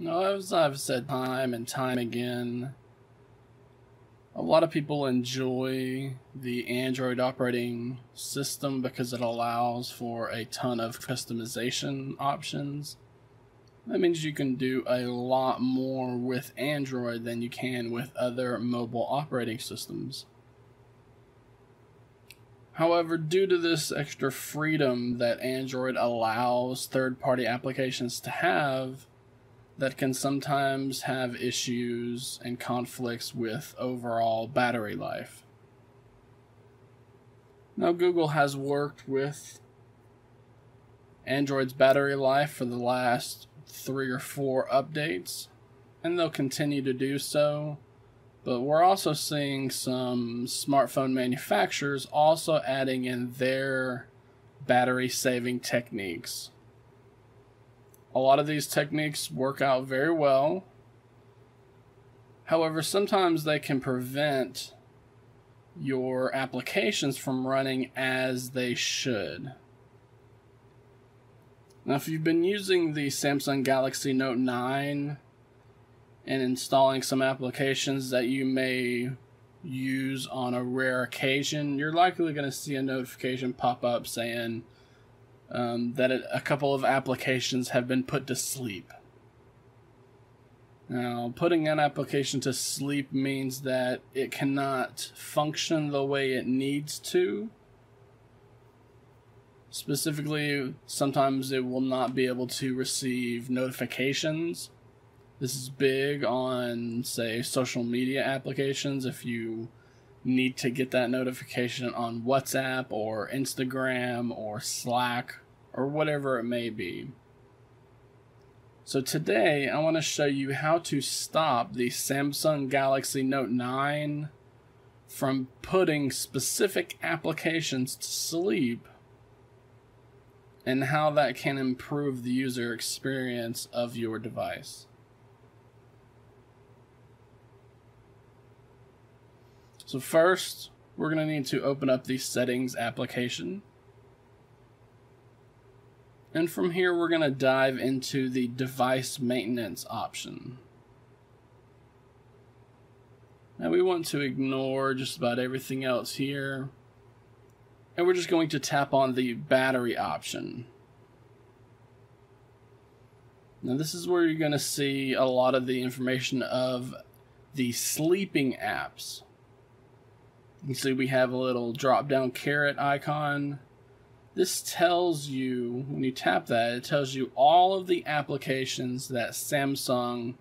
No, as I've said time and time again, a lot of people enjoy the Android operating system because it allows for a ton of customization options. That means you can do a lot more with Android than you can with other mobile operating systems. However, due to this extra freedom that Android allows third-party applications to have, that can sometimes have issues and conflicts with overall battery life. Now, Google has worked with Android's battery life for the last 3 or 4 updates, and they'll continue to do so, but we're also seeing some smartphone manufacturers also adding in their battery saving techniques. A lot of these techniques work out very well, however sometimes they can prevent your applications from running as they should. Now, if you've been using the Samsung Galaxy Note 9 and installing some applications that you may use on a rare occasion, you're likely going to see a notification pop up saying that a couple of applications have been put to sleep. Now, putting an application to sleep means that it cannot function the way it needs to. Specifically, sometimes it will not be able to receive notifications. This is big on, say, social media applications. If you need to get that notification on WhatsApp or Instagram or Slack or whatever it may be. So today, I want to show you how to stop the Samsung Galaxy Note 9 from putting specific applications to sleep, and how that can improve the user experience of your device. So first, we're going to need to open up the Settings application. And from here, we're going to dive into the Device Maintenance option. Now, we want to ignore just about everything else here. And we're just going to tap on the battery option. Now, this is where you're going to see a lot of the information of the sleeping apps. You can see we have a little drop down caret icon. This tells you, when you tap that, it tells you all of the applications that Samsung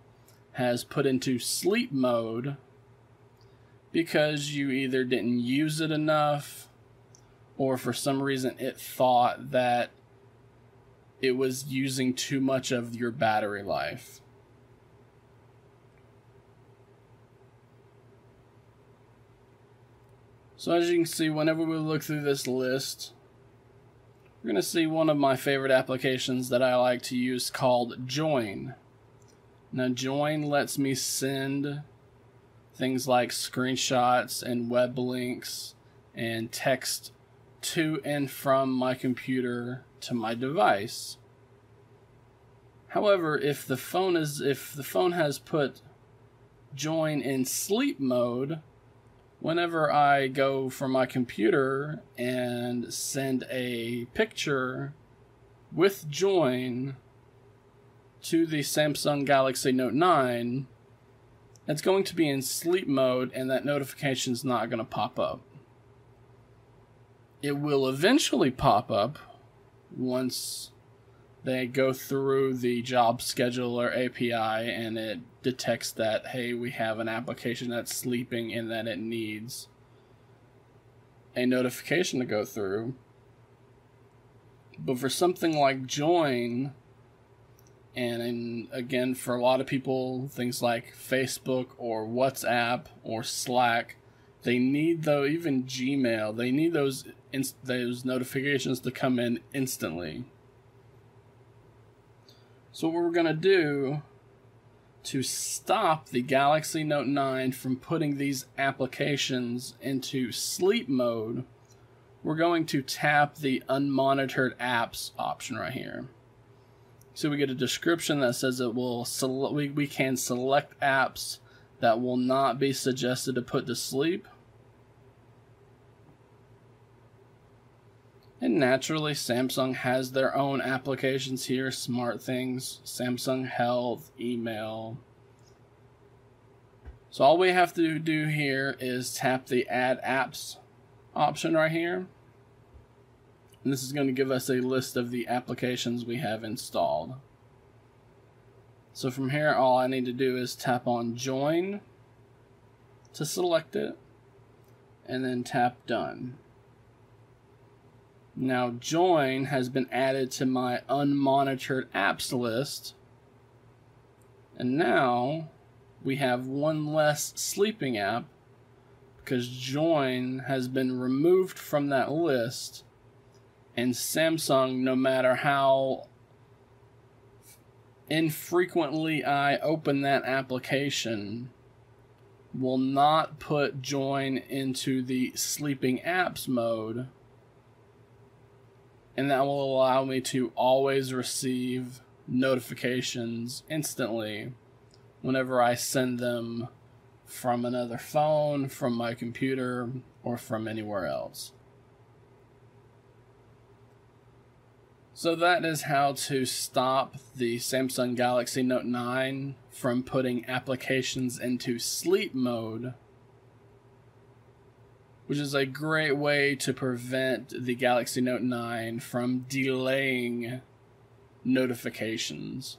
has put into sleep mode because you either didn't use it enough, or for some reason it thought that it was using too much of your battery life. So as you can see, whenever we look through this list, we're going to see one of my favorite applications that I like to use called Join. Now, Join lets me send things like screenshots and web links and text to and from my computer to my device. However, if the phone has put Join in sleep mode, whenever I go from my computer and send a picture with Join to the Samsung Galaxy Note 9, it's going to be in sleep mode and that notification is not going to pop up. It will eventually pop up once they go through the job scheduler API and it detects that, hey, we have an application that's sleeping and that it needs a notification to go through. But for something like Join, and again for a lot of people, things like Facebook or WhatsApp or Slack, they need, though, even Gmail, they need those notifications to come in instantly. So what we're going to do to stop the Galaxy Note 9 from putting these applications into sleep mode, we're going to tap the unmonitored apps option right here. So we get a description that says that we can select apps that will not be suggested to put to sleep. And naturally, Samsung has their own applications here, SmartThings, Samsung Health, Email. So all we have to do here is tap the Add Apps option right here. And this is going to give us a list of the applications we have installed. So from here, all I need to do is tap on Join to select it, and then tap Done. Now Join has been added to my unmonitored apps list, and now we have one less sleeping app because Join has been removed from that list, and Samsung, no matter how infrequently I open that application, will not put Join into the sleeping apps mode, and that will allow me to always receive notifications instantly whenever I send them from another phone, from my computer, or from anywhere else. So that is how to stop the Samsung Galaxy Note 9 from putting applications into sleep mode, which is a great way to prevent the Galaxy Note 9 from delaying notifications.